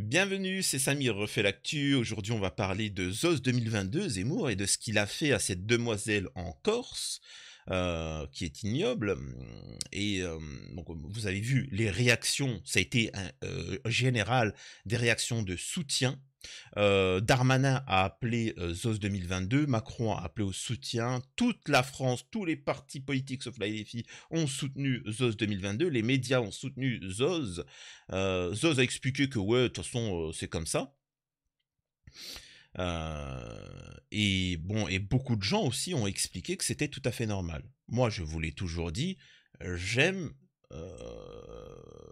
Bienvenue, c'est Samir Refait l'Actu. Aujourd'hui, on va parler de ZOS 2022, Zemmour, et de ce qu'il a fait à cette demoiselle en Corse, qui est ignoble. Et donc, vous avez vu les réactions, ça a été général, des réactions de soutien. Darmanin a appelé ZOS 2022, Macron a appelé au soutien, toute la France, tous les partis politiques sauf la LFI ont soutenu ZOS 2022, les médias ont soutenu ZOS. ZOS a expliqué que ouais, de toute façon c'est comme ça. Et bon, et beaucoup de gens aussi ont expliqué que c'était tout à fait normal. Moi je vous l'ai toujours dit, j'aime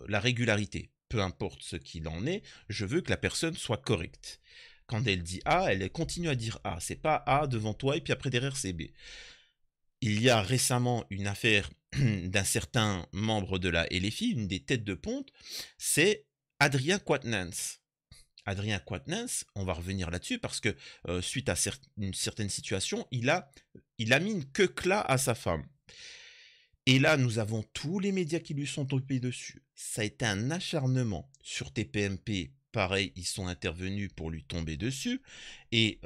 la régularité. Peu importe ce qu'il en est, je veux que la personne soit correcte. Quand elle dit A, elle continue à dire A. C'est pas A devant toi et puis après derrière c'est B. Il y a récemment une affaire d'un certain membre de la LFI, une des têtes de ponte, c'est Adrien Quatennens. Adrien Quatennens, on va revenir là-dessus parce que suite à une certaine situation, il a mis une queucla à sa femme. Et là, nous avons tous les médias qui lui sont tombés dessus. Ça a été un acharnement sur TPMP. Pareil, ils sont intervenus pour lui tomber dessus. Et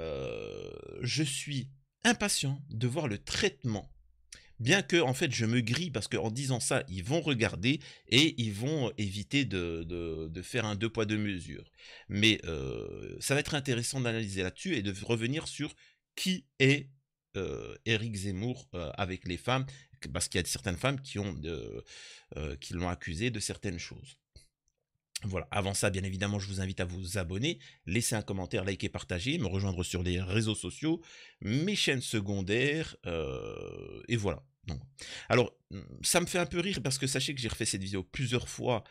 je suis impatient de voir le traitement. Bien que, en fait, je me grille parce qu'en disant ça, ils vont regarder et ils vont éviter de faire un deux poids deux mesures. Mais ça va être intéressant d'analyser là-dessus et de revenir sur qui est Eric Zemmour avec les femmes, parce qu'il y a certaines femmes qui l'ont accusé de certaines choses. Voilà, avant ça, bien évidemment, je vous invite à vous abonner, laisser un commentaire, liker, partager, me rejoindre sur les réseaux sociaux, mes chaînes secondaires, et voilà. Donc, alors, ça me fait un peu rire parce que sachez que j'ai refait cette vidéo plusieurs fois,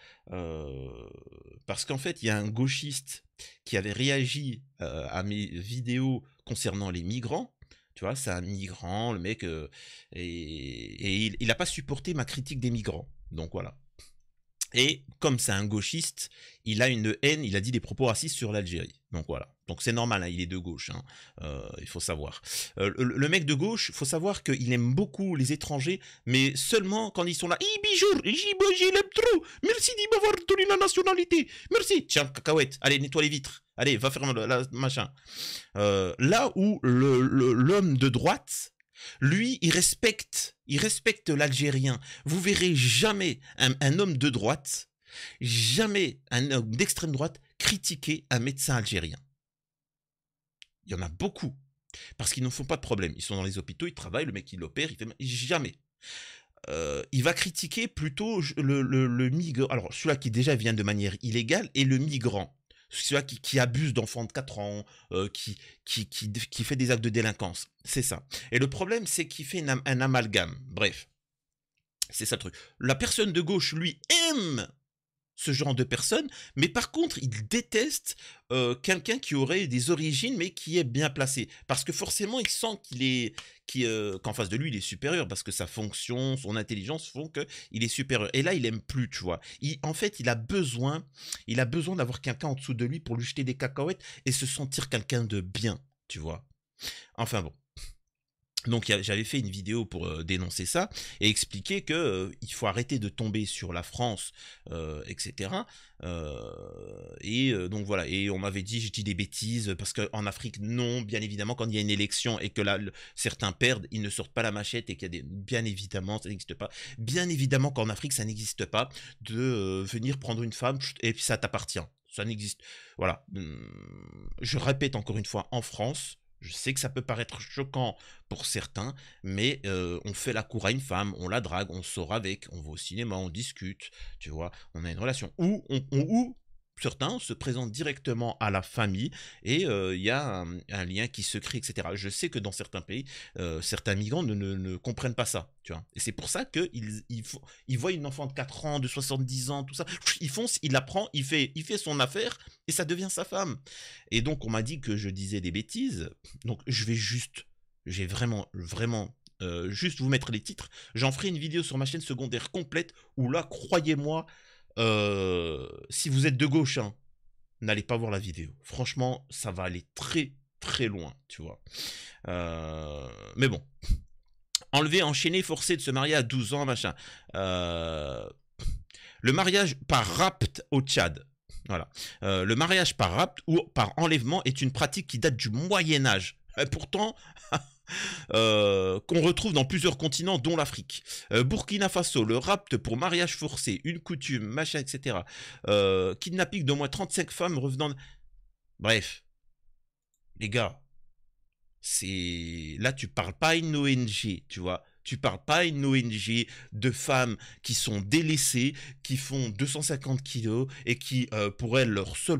parce qu'en fait, il y a un gauchiste qui avait réagi à mes vidéos concernant les migrants. Tu vois, c'est un migrant, le mec, et il n'a pas supporté ma critique des migrants. Donc voilà. Et comme c'est un gauchiste, il a une haine, il a dit des propos racistes sur l'Algérie. Donc voilà. Donc c'est normal, hein, il est de gauche, hein, il faut savoir. Le mec de gauche, il faut savoir qu'il aime beaucoup les étrangers, mais seulement quand ils sont là. Bonjour, j'y l'aime trop. Merci d'y m'avoir donné la nationalité. Merci. Tiens, cacahuète, allez, nettoie les vitres. Allez, va faire la machin. Là où l'homme de droite, lui, il respecte l'Algérien. Vous verrez jamais un homme de droite, jamais un homme d'extrême droite critiquer un médecin algérien. Il y en a beaucoup, parce qu'ils n'en font pas de problème. Ils sont dans les hôpitaux, ils travaillent, le mec il opère, il fait jamais. Il va critiquer plutôt le migrant, alors celui-là qui déjà vient de manière illégale, et le migrant. Celui-là qui abuse d'enfants de 4 ans, qui fait des actes de délinquance. C'est ça. Et le problème, c'est qu'il fait un amalgame. Bref, c'est ça le truc. La personne de gauche, lui, aime ce genre de personne, mais par contre, il déteste quelqu'un qui aurait des origines, mais qui est bien placé. Parce que forcément, il sent qu'en face de lui, il est supérieur, parce que sa fonction, son intelligence font qu'il est supérieur. Et là, il aime plus, tu vois. En fait, il a besoin d'avoir quelqu'un en dessous de lui pour lui jeter des cacahuètes et se sentir quelqu'un de bien, tu vois. Enfin bon. Donc j'avais fait une vidéo pour dénoncer ça et expliquer qu'il faut arrêter de tomber sur la France, etc. Donc voilà, et on m'avait dit, je dis des bêtises, parce qu'en Afrique, non, bien évidemment, quand il y a une élection et que là, certains perdent, ils ne sortent pas la machette et qu'il y a des... Bien évidemment, ça n'existe pas. Bien évidemment qu'en Afrique, ça n'existe pas de venir prendre une femme et puis ça t'appartient. Ça n'existe. Voilà. Je répète encore une fois, en France... Je sais que ça peut paraître choquant pour certains, mais on fait la cour à une femme, on la drague, on sort avec, on va au cinéma, on discute, tu vois, on a une relation. Ou certains se présentent directement à la famille et il y a un lien qui se crée, etc. Je sais que dans certains pays, certains migrants ne comprennent pas ça, tu vois. Et c'est pour ça qu'ils voient une enfant de 4 ans, de 70 ans, tout ça, il fonce, il la prend, il fait son affaire et ça devient sa femme. Et donc on m'a dit que je disais des bêtises, donc j'ai vraiment... juste vous mettre les titres, j'en ferai une vidéo sur ma chaîne secondaire complète où là, croyez-moi, si vous êtes de gauche, hein, n'allez pas voir la vidéo. Franchement, ça va aller très très loin, tu vois. Mais bon, enlevé, enchaîné, forcé de se marier à 12 ans, machin. Le mariage par rapte au Tchad. Voilà. Le mariage par rapt ou par enlèvement est une pratique qui date du Moyen-Âge. Pourtant... qu'on retrouve dans plusieurs continents dont l'Afrique. Burkina Faso, le rapt pour mariage forcé, une coutume, machin, etc. Kidnapping d'au moins 35 femmes revenant... De... Bref, les gars, c'est... Là, tu parles pas à une ONG, tu vois. Tu parles pas à une ONG de femmes qui sont délaissées, qui font 250 kilos et qui, pour elles, leur seul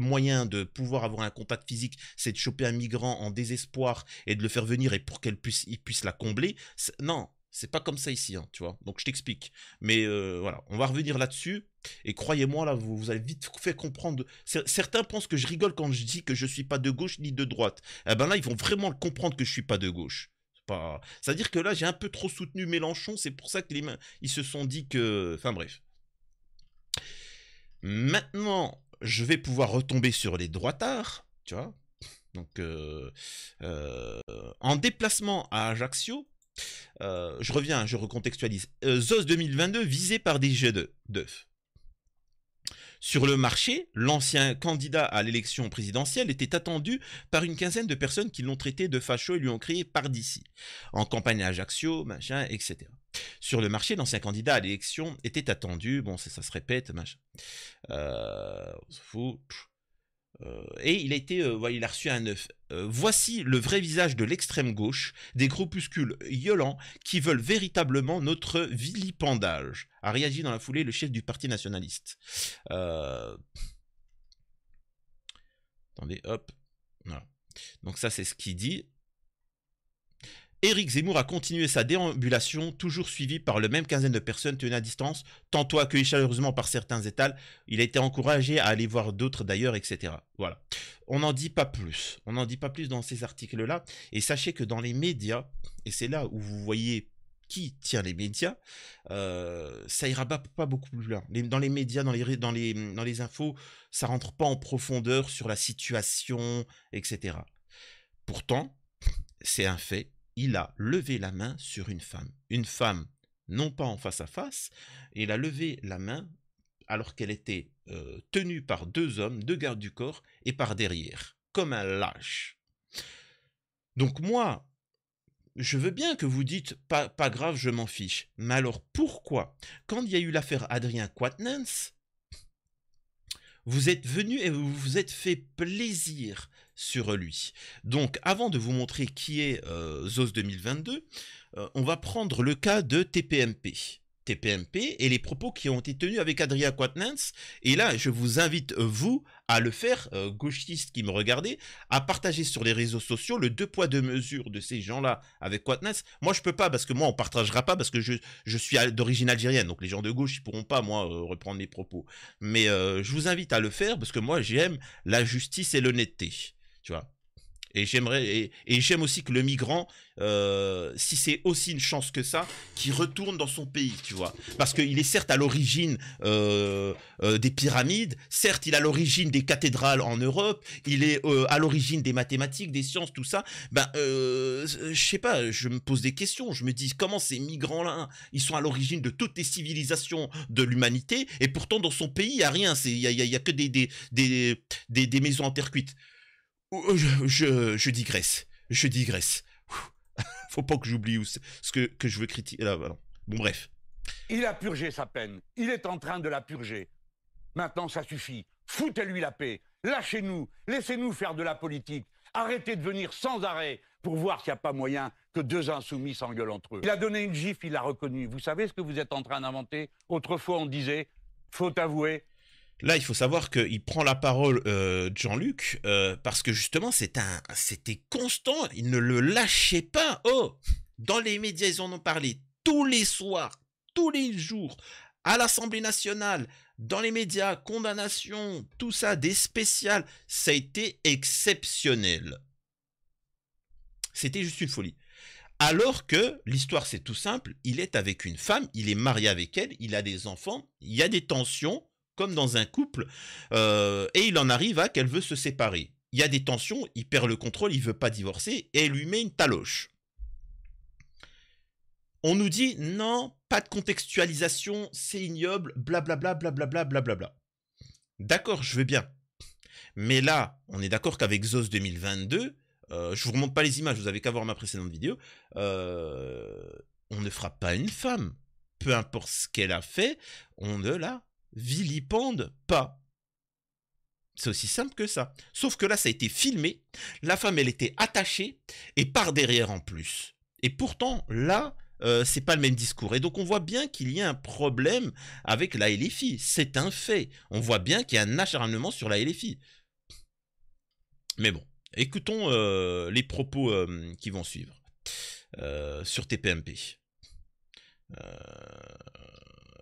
moyen de pouvoir avoir un contact physique, c'est de choper un migrant en désespoir et de le faire venir et pour qu'il puisse la combler. Non, c'est pas comme ça ici, hein, tu vois. Donc, je t'explique. Mais voilà, on va revenir là-dessus. Et croyez-moi, là, vous allez vite fait comprendre. Certains pensent que je rigole quand je dis que je suis pas de gauche ni de droite. Eh ben là, ils vont vraiment comprendre que je suis pas de gauche. Pas... C'est-à-dire que là, j'ai un peu trop soutenu Mélenchon, c'est pour ça que ils se sont dit que... Enfin bref. Maintenant, je vais pouvoir retomber sur les droitards, tu vois. Donc, en déplacement à Ajaccio, je reviens, je recontextualise. ZOS 2022 visé par des jets d'œufs. Sur le marché, l'ancien candidat à l'élection présidentielle était attendu par une quinzaine de personnes qui l'ont traité de facho et lui ont crié par d'ici. En campagne à Ajaccio, machin, etc. Sur le marché, l'ancien candidat à l'élection était attendu. Bon, ça se répète, machin. On s'en fout. Et il a été, ouais, il a reçu un œuf. Voici le vrai visage de l'extrême gauche, des groupuscules violents qui veulent véritablement notre vilipendage, a réagi dans la foulée le chef du parti nationaliste. Attendez, hop, voilà. Donc ça c'est ce qu'il dit. Eric Zemmour a continué sa déambulation, toujours suivi par le même quinzaine de personnes tenues à distance, tantôt accueilli chaleureusement par certains étals. Il a été encouragé à aller voir d'autres d'ailleurs, etc. Voilà. On n'en dit pas plus. On n'en dit pas plus dans ces articles-là. Et sachez que dans les médias, et c'est là où vous voyez qui tient les médias, ça ira pas beaucoup plus loin. Dans les médias, dans les infos, ça rentre pas en profondeur sur la situation, etc. Pourtant, c'est un fait. Il a levé la main sur une femme. Une femme, non pas en face à face, il a levé la main alors qu'elle était tenue par deux hommes, deux gardes du corps, et par derrière, comme un lâche. Donc moi, je veux bien que vous dites, pas grave, je m'en fiche. Mais alors pourquoi, quand il y a eu l'affaire Adrien Quatennens, vous êtes venu et vous vous êtes fait plaisir sur lui. Donc, avant de vous montrer qui est ZOS 2022, on va prendre le cas de TPMP. TPMP et les propos qui ont été tenus avec Adrien Quatennens. Et là, je vous invite, vous, à le faire, gauchistes qui me regardez, à partager sur les réseaux sociaux le deux poids deux mesures de ces gens-là avec Quatennens. Moi, je peux pas, parce que moi, on partagera pas, parce que je suis d'origine algérienne. Donc, les gens de gauche, ils pourront pas, moi, reprendre mes propos. Mais je vous invite à le faire, parce que moi, j'aime la justice et l'honnêteté. Tu vois, et j'aime aussi que le migrant, si c'est aussi une chance que ça, qu'il retourne dans son pays, tu vois. Parce qu'il est certes à l'origine des pyramides, certes il est à l'origine des cathédrales en Europe, il est à l'origine des mathématiques, des sciences, tout ça. Ben, je sais pas, je me pose des questions, je me dis comment ces migrants-là, ils sont à l'origine de toutes les civilisations de l'humanité, et pourtant dans son pays, il n'y a rien, il n'y a que des maisons en terre cuite. Je digresse. Faut pas que j'oublie ce que je veux critiquer. Là, voilà. Bon, bref. Il a purgé sa peine. Il est en train de la purger. Maintenant, ça suffit. Foutez-lui la paix. Lâchez-nous. Laissez-nous faire de la politique. Arrêtez de venir sans arrêt pour voir s'il n'y a pas moyen que deux insoumis s'engueulent entre eux. Il a donné une gifle, il l'a reconnu. Vous savez ce que vous êtes en train d'inventer? Autrefois, on disait, faut avouer... Là, il faut savoir qu'il prend la parole, Jean-Luc, parce que justement, c'était constant. Il ne le lâchait pas. Oh, dans les médias, ils en ont parlé tous les soirs, tous les jours, à l'Assemblée nationale, dans les médias, condamnation, tout ça, des spéciales. Ça a été exceptionnel. C'était juste une folie. Alors que l'histoire, c'est tout simple. Il est avec une femme, il est marié avec elle, il a des enfants, il y a des tensions. Comme dans un couple, et il en arrive à qu'elle veut se séparer. Il y a des tensions, il perd le contrôle, il ne veut pas divorcer, et elle lui met une taloche. On nous dit, non, pas de contextualisation, c'est ignoble, blablabla, blablabla, blablabla. D'accord, je veux bien. Mais là, on est d'accord qu'avec Zos 2022, je vous remonte pas les images, vous avez qu'à voir ma précédente vidéo, on ne frappe pas une femme. Peu importe ce qu'elle a fait, on ne la vilipende pas. C'est aussi simple que ça. Sauf que là, ça a été filmé, la femme, elle était attachée, et par derrière en plus. Et pourtant, là, c'est pas le même discours. Et donc, on voit bien qu'il y a un problème avec la LFI. C'est un fait. On voit bien qu'il y a un acharnement sur la LFI. Mais bon, écoutons les propos qui vont suivre sur TPMP.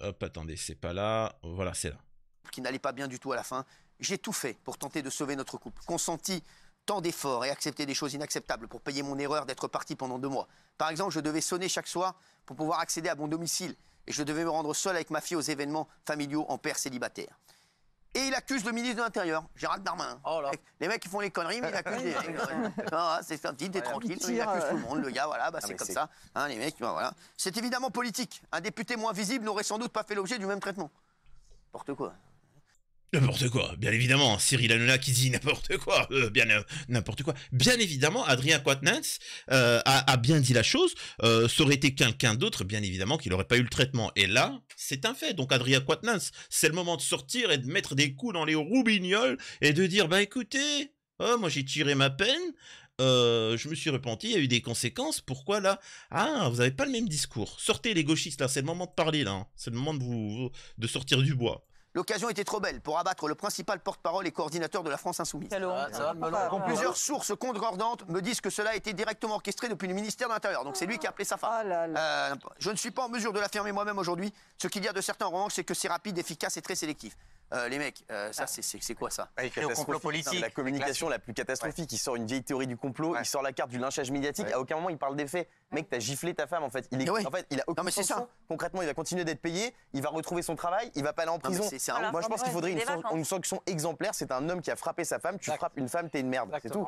Hop, attendez, c'est pas là. Voilà, c'est là. Qui n'allait pas bien du tout à la fin. J'ai tout fait pour tenter de sauver notre couple. Consenti tant d'efforts et accepté des choses inacceptables pour payer mon erreur d'être parti pendant 2 mois. Par exemple, je devais sonner chaque soir pour pouvoir accéder à mon domicile et je devais me rendre seul avec ma fille aux événements familiaux en père célibataire. Et il accuse le ministre de l'Intérieur, Gérald Darmanin. Oh là. Les mecs qui font les conneries, mais il accuse les mecs. C'est tranquille, il accuse tout le monde. Le gars, voilà, bah, c'est comme ça. Hein, les mecs, bah, voilà. C'est évidemment politique. Un député moins visible n'aurait sans doute pas fait l'objet du même traitement. N'importe quoi. N'importe quoi, bien évidemment, Cyril Hanouna qui dit n'importe quoi, n'importe quoi. Bien évidemment, Adrien Quatennens a bien dit la chose, ça aurait été quelqu'un d'autre, bien évidemment, qu'il n'aurait pas eu le traitement. Et là, c'est un fait, donc Adrien Quatennens, c'est le moment de sortir et de mettre des coups dans les roubignoles et de dire, bah écoutez, oh, moi j'ai tiré ma peine, je me suis repenti, il y a eu des conséquences, pourquoi là? Ah, vous n'avez pas le même discours. Sortez les gauchistes, là, c'est le moment de parler, là, hein. C'est le moment de, de sortir du bois. L'occasion était trop belle pour abattre le principal porte-parole et coordinateur de la France Insoumise. Plusieurs sources concordantes me disent que cela a été directement orchestré depuis le ministère de l'Intérieur. Donc c'est lui qui a appelé sa femme. Je ne suis pas en mesure de l'affirmer moi-même aujourd'hui. Ce qu'il y a de certain en revanche, c'est que c'est rapide, efficace et très sélectif. Les mecs, ça c'est quoi ça? Le complot politique. La communication la plus catastrophique, il sort une vieille théorie du complot, il sort la carte du lynchage médiatique, à aucun moment il parle des faits. Mec, t'as giflé ta femme en fait. En fait, il a aucune sanction. Concrètement, il va continuer d'être payé, il va retrouver son travail, il va pas aller en prison. Moi je pense qu'il faudrait une sanction exemplaire, c'est un homme qui a frappé sa femme, tu frappes une femme, t'es une merde, c'est tout.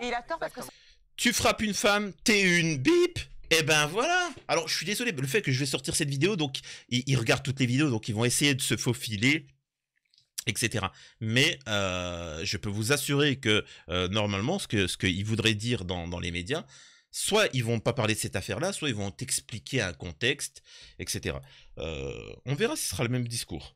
Tu frappes une femme, t'es une bip. Et eh ben voilà. Alors je suis désolé, le fait que je vais sortir cette vidéo, donc ils regardent toutes les vidéos, donc ils vont essayer de se faufiler, etc. Mais je peux vous assurer que normalement, ce qu'ils voudraient dire dans les médias, soit ils vont pas parler de cette affaire-là, soit ils vont t'expliquer un contexte, etc. On verra si ce sera le même discours.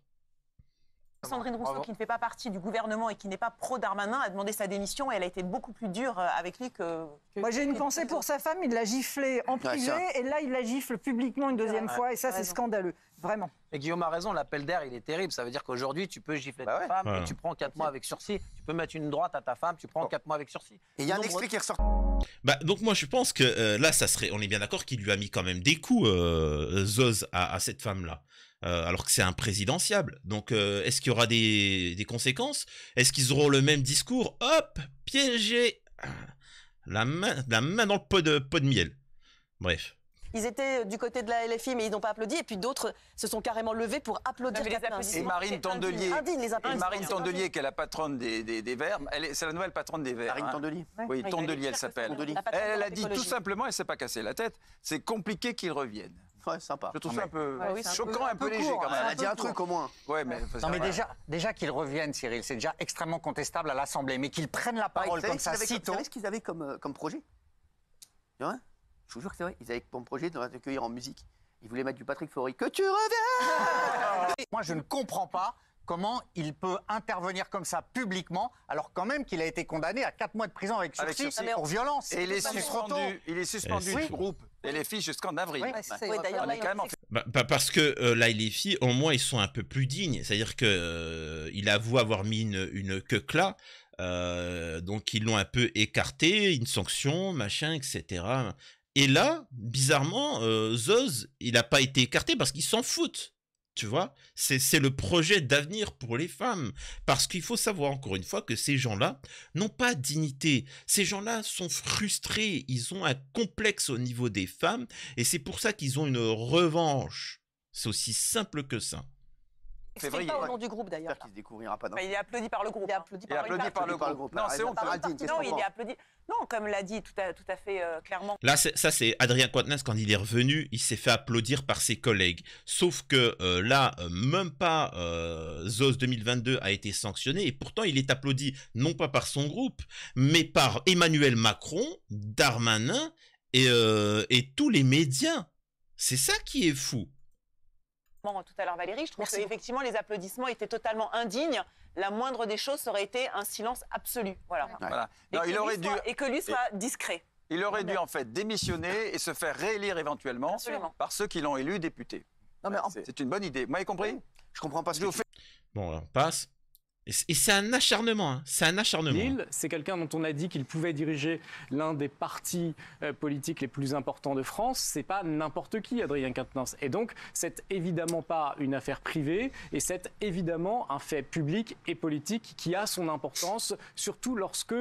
Sandrine Rousseau, qui ne fait pas partie du gouvernement et qui n'est pas pro-Darmanin, a demandé sa démission et elle a été beaucoup plus dure avec lui que... Moi, j'ai une pensée pour sa femme. Il l'a giflée en privé et là, il la gifle publiquement une deuxième fois. Et ça, c'est scandaleux. Vraiment. Et Guillaume a raison, l'appel d'air, il est terrible. Ça veut dire qu'aujourd'hui, tu peux gifler ta femme, et tu prends 4 mois avec sursis. Tu peux mettre une droite à ta femme, tu prends 4 mois avec sursis. Et il y a un extrait qui ressort. Bah, donc moi, je pense que là, ça serait... On est bien d'accord qu'il lui a mis quand même des coups, Zoz, à cette femme-là. Alors que c'est imprésidentiable. Donc, est-ce qu'il y aura des conséquences? Est-ce qu'ils auront le même discours? Hop, piégé, la main dans le pot de miel. Bref. Ils étaient du côté de la LFI, mais ils n'ont pas applaudi. Et puis d'autres se sont carrément levés pour applaudir. Et Marine Tondelier, qui est la patronne des Verts, c'est la nouvelle patronne des Verts. Marine Tondelier. Oui, Tondelier, elle s'appelle. Elle a dit tout simplement, elle ne s'est pas cassée la tête, c'est compliqué qu'ils reviennent. Ouais, sympa. Je trouve ça un peu choquant, un peu léger quand même. Elle a dit un truc au moins. Ouais, mais non, mais déjà qu'ils reviennent, Cyril, c'est déjà extrêmement contestable à l'Assemblée. Mais qu'ils prennent la parole comme ça sitôt. Vous savez ce qu'ils avaient comme projet? Je vous jure que c'est vrai, ils avaient pour projet de l'accueillir en musique. Ils voulaient mettre du Patrick Fiori. Que tu reviens. Moi, je ne comprends pas comment il peut intervenir comme ça publiquement, alors quand même qu'il a été condamné à 4 mois de prison avec sursis pour violence. Et il est suspendu du groupe. Et les filles jusqu'en avril. Parce que là, les filles, au moins, ils sont un peu plus dignes. C'est-à-dire qu'il avoue avoir mis une queuque là. Donc, ils l'ont un peu écarté, une sanction, machin, etc. Et là, bizarrement, Zoz, il n'a pas été écarté parce qu'ils s'en foutent. Tu vois, c'est le projet d'avenir pour les femmes. Parce qu'il faut savoir, encore une fois, que ces gens-là n'ont pas de dignité. Ces gens-là sont frustrés. Ils ont un complexe au niveau des femmes. Et c'est pour ça qu'ils ont une revanche. C'est aussi simple que ça. février. Pas au nom du groupe d'ailleurs. J'espère qu'il ne se découvrira pas. Enfin, il est applaudi par le groupe. Il est applaudi par le groupe. Non, c'est honteux. Non, il est applaudi. Non, comme l'a dit tout à fait clairement. Là, ça c'est Adrien Quatennens, quand il est revenu, il s'est fait applaudir par ses collègues. Sauf que là, même pas ZOS 2022 a été sanctionné et pourtant il est applaudi non pas par son groupe, mais par Emmanuel Macron, Darmanin et tous les médias. C'est ça qui est fou. Bon, tout à l'heure Valérie, je trouve que effectivement les applaudissements étaient totalement indignes. La moindre des choses aurait été un silence absolu. Voilà. Ouais. Voilà. Non, et que lui soit discret. Il aurait dû en fait démissionner et se faire réélire éventuellement par ceux qui l'ont élu député. C'est une bonne idée. Vous m'avez compris? Je comprends pas ce que vous faites. Bon, on passe. Et c'est un acharnement, hein. C'est un acharnement. C'est quelqu'un dont on a dit qu'il pouvait diriger l'un des partis politiques les plus importants de France. C'est pas n'importe qui, Adrien Quatennens. Et donc, c'est évidemment pas une affaire privée et c'est évidemment un fait public et politique qui a son importance, surtout lorsque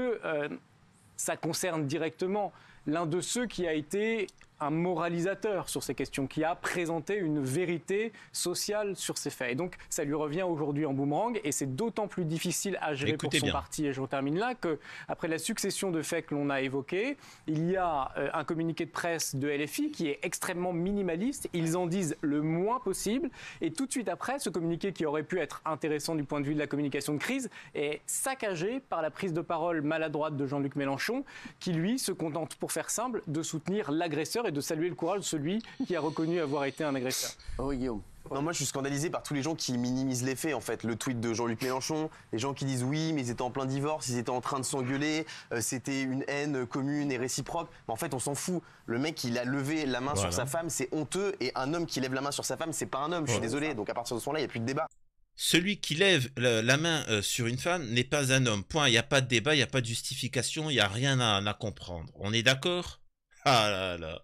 ça concerne directement l'un de ceux qui a été un moralisateur sur ces questions, qui a présenté une vérité sociale sur ces faits. Et donc, ça lui revient aujourd'hui en boomerang, et c'est d'autant plus difficile à gérer pour son parti. Et je termine là, qu'après la succession de faits que l'on a évoqués, il y a un communiqué de presse de LFI qui est extrêmement minimaliste. Ils en disent le moins possible. Et tout de suite après, ce communiqué qui aurait pu être intéressant du point de vue de la communication de crise est saccagé par la prise de parole maladroite de Jean-Luc Mélenchon, qui lui se contente, pour faire simple, de soutenir l'agresseur et de saluer le courage de celui qui a reconnu avoir été un agresseur. Oh Guillaume. Non, moi je suis scandalisé par tous les gens qui minimisent les faits en fait. Le tweet de Jean-Luc Mélenchon, les gens qui disent oui mais ils étaient en plein divorce, ils étaient en train de s'engueuler, c'était une haine commune et réciproque. Mais en fait on s'en fout. Le mec il a levé la main sur sa femme, c'est honteux, et un homme qui lève la main sur sa femme c'est pas un homme, je suis désolé. Donc à partir de ce moment-là il n'y a plus de débat. Celui qui lève la main sur une femme n'est pas un homme, point. Il n'y a pas de débat, il n'y a pas de justification, il n'y a rien à comprendre. On est d'accord ? Ah là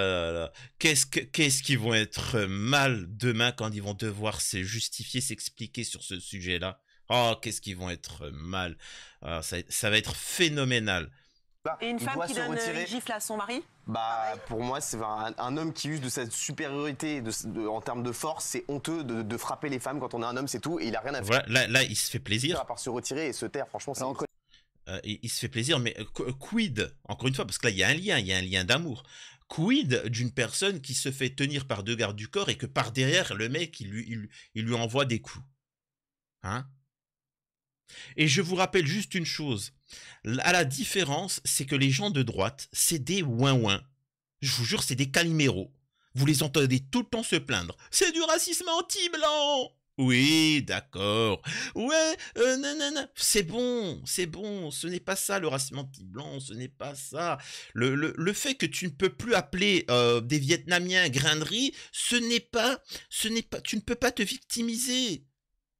là, qu'est-ce qu'ils vont être mal demain quand ils vont devoir se justifier, s'expliquer sur ce sujet-là. Oh, qu'est-ce qu'ils vont être mal. Alors, ça va être phénoménal. Et une femme qui donne une gifle à son mari ? Bah, pour moi, c'est un homme qui use de sa supériorité en termes de force. C'est honteux de frapper les femmes quand on est un homme, c'est tout. Et il n'a rien à faire. Voilà, là, il se fait plaisir. À part se retirer et se taire, franchement, c'est incroyable. Il se fait plaisir, mais quid, encore une fois, parce que là, il y a un lien d'amour. Quid d'une personne qui se fait tenir par deux gardes du corps et que par derrière, le mec, il lui envoie des coups. Hein ? Et je vous rappelle juste une chose. À la différence, c'est que les gens de droite, c'est des ouin-ouin. Je vous jure, c'est des caliméros. Vous les entendez tout le temps se plaindre. C'est du racisme anti-blanc! Oui, d'accord. Ouais, nanana. C'est bon, ce n'est pas ça le racisme anti-blanc, ce n'est pas ça. Le fait que tu ne peux plus appeler des Vietnamiens grains de riz, ce n'est pas, tu ne peux pas te victimiser.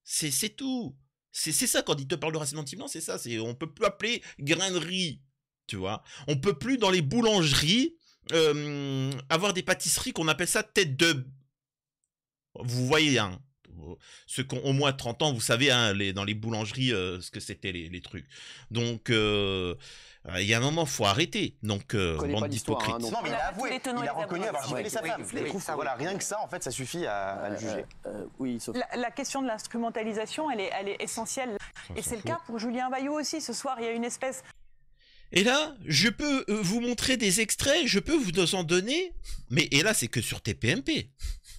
C'est tout. C'est ça, quand ils te parlent de racisme anti-blanc, c'est ça. On ne peut plus appeler grains de riz, tu vois. On ne peut plus, dans les boulangeries, avoir des pâtisseries qu'on appelle ça tête de... Vous voyez, hein. Ceux qui ont au moins 30 ans, vous savez, hein, dans les boulangeries, ce que c'était les trucs. Donc, il y a un moment, il faut arrêter. Donc, bande d'hypocrites. Hein, non, mais il a avoué, il a reconnu avoir giflé sa femme. Voilà, rien que ça, en fait, ça suffit à le juger. Oui, sauf... la question de l'instrumentalisation, elle est essentielle. Et c'est le cas pour Julien Bayou aussi. Ce soir, il y a une espèce... Et là, je peux vous montrer des extraits, je peux vous en donner. Mais et là, c'est que sur TPMP.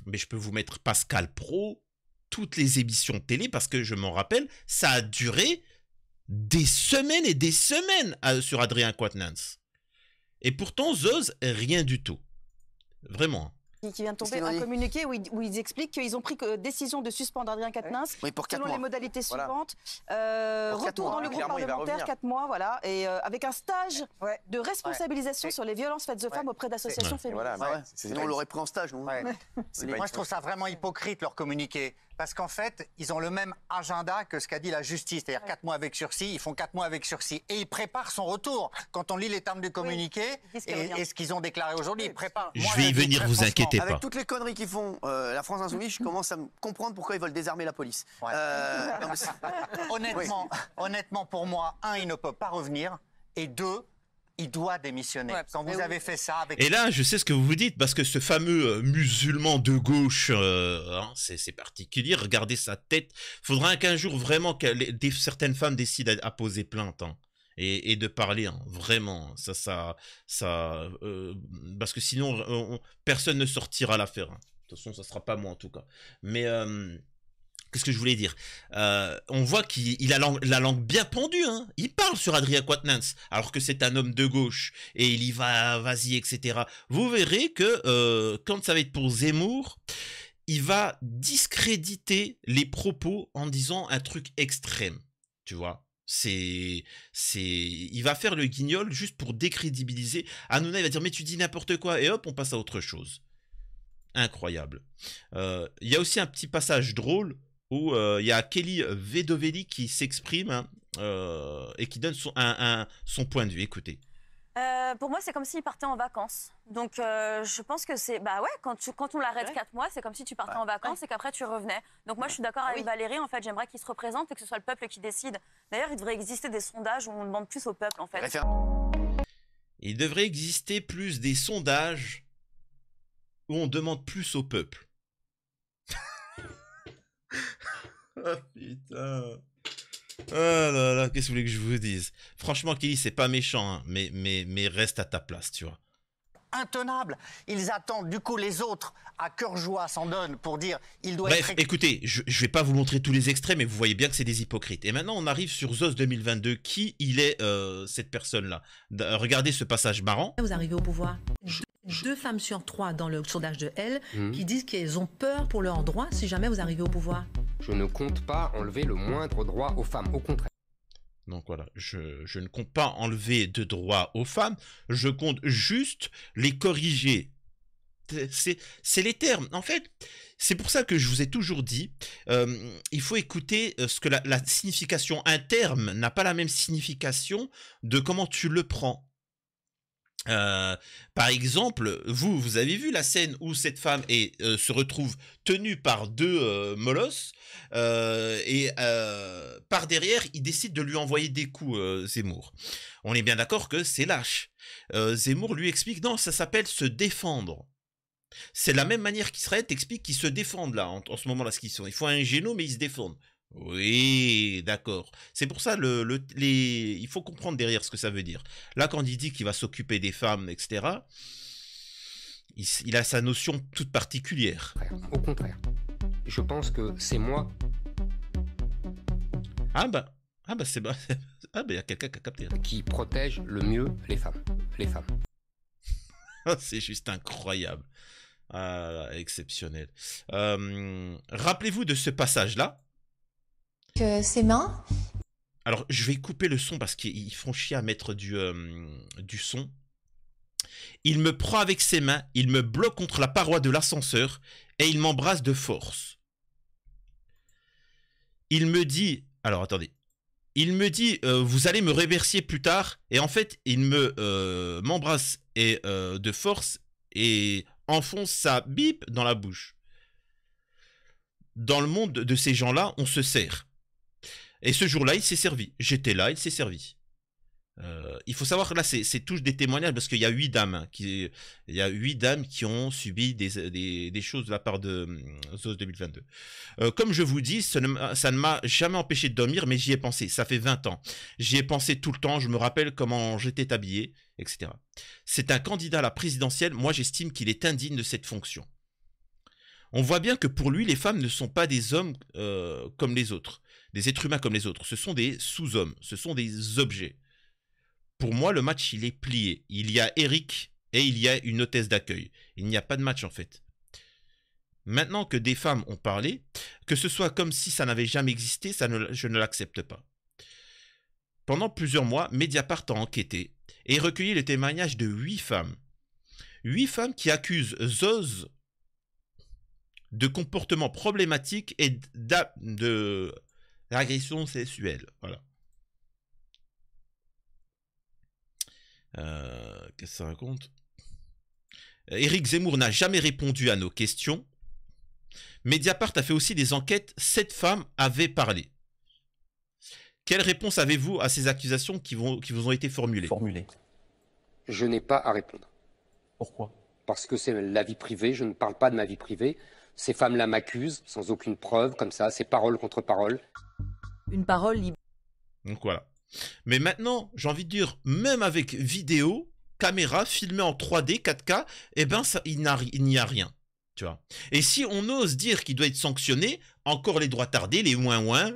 Mais je peux vous mettre Pascal Pro, toutes les émissions télé, parce que je m'en rappelle, ça a duré des semaines et des semaines sur Adrien Quatennens. Et pourtant, Zoz, rien du tout. Vraiment. Qui vient de tomber un communiqué où ils expliquent qu'ils ont pris décision de suspendre Adrien Quatennens selon les modalités suivantes. Voilà. Retour dans le groupe parlementaire, 4 mois, voilà, et avec un stage de responsabilisation sur les violences faites aux femmes auprès d'associations féministes. Voilà, sinon, on l'aurait pris en stage, non ? Moi, je trouve ça vraiment hypocrite, leur communiqué. Parce qu'en fait, ils ont le même agenda que ce qu'a dit la justice. C'est-à-dire 4 mois avec sursis, ils font 4 mois avec sursis. Et ils préparent son retour. Quand on lit les termes du communiqué et ce qu'ils ont déclaré aujourd'hui, ils préparent. Je vais y venir, vous inquiétez pas. Avec toutes les conneries qu'ils font, la France Insoumise, je commence à comprendre pourquoi ils veulent désarmer la police. Ouais. Honnêtement, pour moi, un, il ne peut pas revenir. Et deux, il doit démissionner. Ouais, quand vous avez fait ça avec... Et là, je sais ce que vous vous dites, parce que ce fameux musulman de gauche, hein, c'est particulier, regardez sa tête. Il faudra qu'un jour, vraiment, certaines femmes décident à poser plainte. Hein. Et de parler, hein, vraiment, parce que sinon, personne ne sortira l'affaire. Hein. De toute façon, ça ne sera pas moi, en tout cas. Mais, qu'est-ce que je voulais dire? On voit qu'il a la langue bien pendue, hein. Il parle sur Adrien Quatennens, alors que c'est un homme de gauche, et il y va, vas-y, etc. Vous verrez que, quand ça va être pour Zemmour, il va discréditer les propos en disant un truc extrême, tu vois. Il va faire le guignol juste pour décrédibiliser. Hanouna, il va dire, mais tu dis n'importe quoi, et hop, on passe à autre chose. Incroyable. Il y a aussi un petit passage drôle où il y a Kelly Vedovelli qui s'exprime, hein, et qui donne son point de vue. Écoutez. Pour moi, c'est comme s'il partait en vacances. Donc, je pense que c'est... Bah ouais, quand on l'arrête 4 mois, c'est comme si tu partais en vacances et qu'après, tu revenais. Donc, moi, je suis d'accord avec Valérie. En fait, j'aimerais qu'il se représente et que ce soit le peuple qui décide. D'ailleurs, il devrait exister des sondages où on demande plus au peuple, en fait. Il devrait exister plus des sondages où on demande plus au peuple. Oh, putain. Oh là là, qu'est-ce que vous voulez que je vous dise? Franchement, Kelly, c'est pas méchant, hein, mais reste à ta place, tu vois. Intenable. Ils attendent, du coup, les autres, à cœur joie, s'en donnent pour dire... Il doit Bref, être... écoutez, je vais pas vous montrer tous les extraits, mais vous voyez bien que c'est des hypocrites. Et maintenant, on arrive sur Zos 2022. Qui il est, cette personne-là? Regardez ce passage marrant. Vous arrivez au pouvoir. Deux femmes sur 3 dans le sondage de Elle qui disent qu'elles ont peur pour leurs droits si jamais vous arrivez au pouvoir. Je ne compte pas enlever le moindre droit aux femmes, au contraire. Donc voilà, je ne compte pas enlever de droit aux femmes, je compte juste les corriger. C'est les termes. En fait, c'est pour ça que je vous ai toujours dit, il faut écouter ce que la signification interne n'a pas la même signification de comment tu le prends. Par exemple, vous avez vu la scène où cette femme se retrouve tenue par deux molosses, et par derrière, il décide de lui envoyer des coups, Zemmour. On est bien d'accord que c'est lâche. Zemmour lui explique, non, ça s'appelle se défendre. C'est de la même manière qu'Israël t'explique qu'ils se défendent là, en ce moment-là, ce qu'ils sont. Ils font un géno, mais ils se défendent. Oui, d'accord. C'est pour ça, il faut comprendre derrière ce que ça veut dire. Là, quand il dit qu'il va s'occuper des femmes, etc., il a sa notion toute particulière. Au contraire, je pense que c'est moi. Ah bah, il y a quelqu'un qui a capté. Qui protège le mieux les femmes. C'est juste incroyable. Ah, exceptionnel. Rappelez-vous de ce passage-là. Ses mains. Alors, je vais couper le son parce qu'ils font chier à mettre du son. Il me prend avec ses mains, il me bloque contre la paroi de l'ascenseur et il m'embrasse de force. Il me dit... Alors, attendez. Il me dit, vous allez me remercier plus tard. Et en fait, il m'embrasse de force et enfonce sa bip dans la bouche. Dans le monde de ces gens-là, on se sert. Et ce jour-là, il s'est servi. J'étais là, il s'est servi. Il faut savoir que là, c'est tous des témoignages, parce qu'il y a 8 dames. Il y a 8 dames qui ont subi des choses de la part de Zos 2022. Comme je vous dis, ça ne m'a jamais empêché de dormir, mais j'y ai pensé. Ça fait 20 ans. J'y ai pensé tout le temps. Je me rappelle comment j'étais habillé, etc. C'est un candidat à la présidentielle. Moi, j'estime qu'il est indigne de cette fonction. On voit bien que pour lui, les femmes ne sont pas des hommes comme les autres, des êtres humains comme les autres. Ce sont des sous-hommes, ce sont des objets. Pour moi, le match, il est plié. Il y a Eric et il y a une hôtesse d'accueil. Il n'y a pas de match, en fait. Maintenant que des femmes ont parlé, que ce soit comme si ça n'avait jamais existé, je ne l'accepte pas. Pendant plusieurs mois, Mediapart a enquêté et recueilli les témoignages de 8 femmes. 8 femmes qui accusent Zos de comportements problématiques et d'agression sexuelle. Voilà. Qu'est-ce que ça raconte? Eric Zemmour n'a jamais répondu à nos questions. Mediapart a fait aussi des enquêtes. 7 femmes avaient parlé. Quelle réponse avez-vous à ces accusations qui vous ont été formulées? je n'ai pas à répondre. Pourquoi? Parce que c'est la vie privée, je ne parle pas de ma vie privée. Ces femmes-là m'accusent, sans aucune preuve, comme ça, c'est parole contre parole. Une parole libre. Donc voilà. Mais maintenant, j'ai envie de dire, même avec vidéo, caméra, filmée en 3D, 4K, eh ben, ça, il n'y a rien. Tu vois. Et si on ose dire qu'il doit être sanctionné, encore les droits tardés, les ouin-ouin,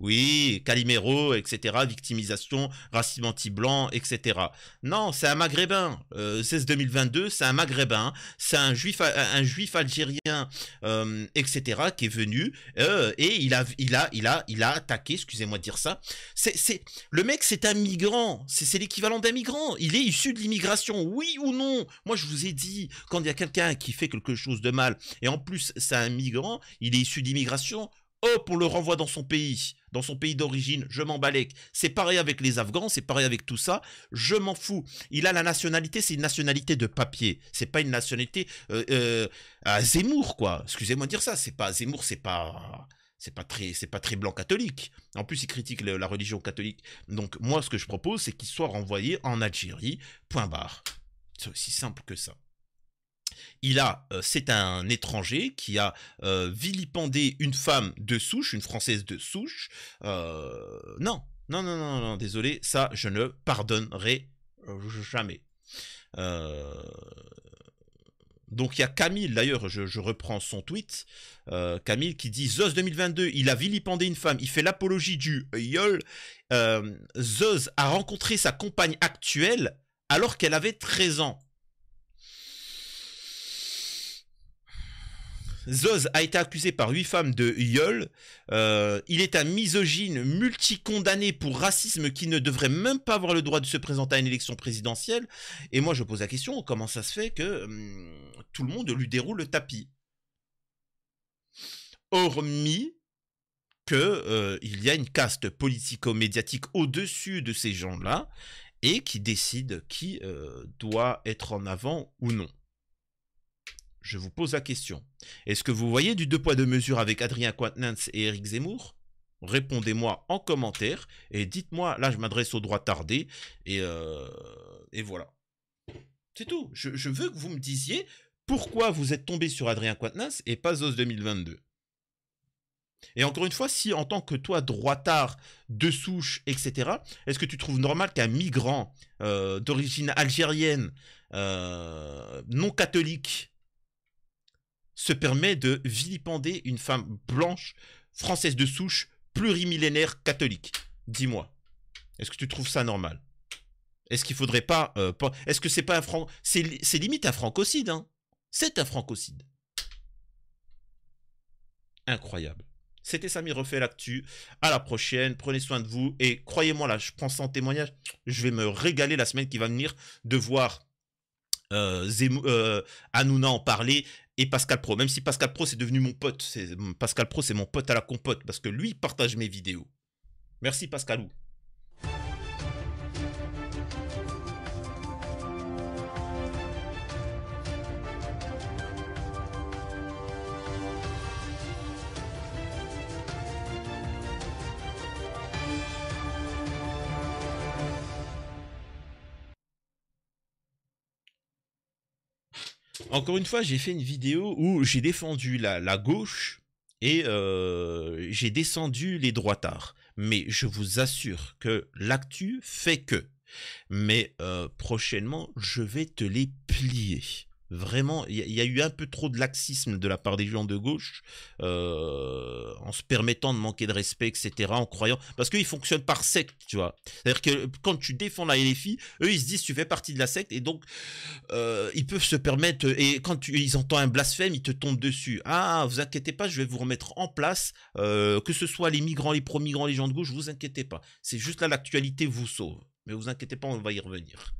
oui, Calimero, etc., victimisation, racisme anti-blanc, etc. Non, c'est un maghrébin, 16 2022, c'est un maghrébin, c'est un juif algérien, etc., qui est venu, et il a attaqué, excusez-moi de dire ça, le mec c'est un migrant, c'est l'équivalent d'un migrant, il est issu de l'immigration, oui ou non? Moi je vous ai dit, quand il y a quelqu'un qui fait quelque chose de mal, et en plus c'est un migrant, il est issu d'immigration, hop, on le renvoie dans son pays d'origine, je m'en balèque. C'est pareil avec les Afghans, c'est pareil avec tout ça, je m'en fous. Il a la nationalité, c'est une nationalité de papier, c'est pas une nationalité à Zemmour, quoi. Excusez-moi de dire ça, c'est pas Zemmour, c'est pas très blanc catholique. En plus, il critique la religion catholique. Donc moi, ce que je propose, c'est qu'il soit renvoyé en Algérie, point barre. C'est aussi simple que ça. C'est un étranger qui a vilipendé une femme de souche, une Française de souche. Non, désolé, ça, je ne pardonnerai jamais. Donc, il y a Camille, d'ailleurs, je reprends son tweet, Camille qui dit « Zeus 2022, il a vilipendé une femme, il fait l'apologie du yol. Zeus a rencontré sa compagne actuelle alors qu'elle avait 13 ans. » Zeus a été accusé par 8 femmes de viol. Il est un misogyne multicondamné pour racisme qui ne devrait même pas avoir le droit de se présenter à une élection présidentielle. Et moi, je pose la question, comment ça se fait que tout le monde lui déroule le tapis? Hormis qu'il y a une caste politico-médiatique au-dessus de ces gens-là et qui décide qui doit être en avant ou non. Je vous pose la question. Est-ce que vous voyez du deux poids deux mesures avec Adrien Quatennens et Eric Zemmour? Répondez-moi en commentaire et dites-moi, là je m'adresse au droit tardé et voilà. C'est tout. Je veux que vous me disiez pourquoi vous êtes tombé sur Adrien Quatennens et pas Zeus 2022. Et encore une fois, si en tant que toi, droit tard, de souche, etc., est-ce que tu trouves normal qu'un migrant d'origine algérienne, non catholique, se permet de vilipender une femme blanche, française de souche, plurimillénaire, catholique? Dis-moi, est-ce que tu trouves ça normal? Est-ce qu'il faudrait pas... est-ce que c'est pas un franc... C'est limite un francocide, hein? C'est un francocide. Incroyable. C'était Samir Refait l'Actu. À la prochaine, prenez soin de vous. Et croyez-moi, là, je prends ça en témoignage. Je vais me régaler la semaine qui va venir de voir Hanouna en parler... Et Pascal Pro, même si Pascal Pro c'est devenu mon pote, Pascal Pro c'est mon pote à la compote, parce que lui partage mes vidéos. Merci Pascalou. Encore une fois, j'ai fait une vidéo où j'ai défendu la gauche et j'ai descendu les droitards. Mais je vous assure que l'actu fait que. Mais prochainement, je vais te les plier. Vraiment, il y a eu un peu trop de laxisme de la part des gens de gauche en se permettant de manquer de respect, etc., en croyant... Parce qu'ils fonctionnent par secte, tu vois. C'est-à-dire que quand tu défends la LFI, eux, ils se disent tu fais partie de la secte et donc ils peuvent se permettre... Et quand ils entendent un blasphème, ils te tombent dessus. Ah, vous inquiétez pas, je vais vous remettre en place, que ce soit les migrants, les pro-migrants, les gens de gauche, vous inquiétez pas. C'est juste là, l'actualité vous sauve. Mais vous inquiétez pas, on va y revenir.